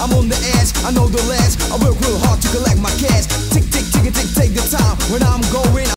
I'm on the edge, I know the ledge. I work real hard to collect my cash. Tick, tick, tick, tick, take the time. When I'm going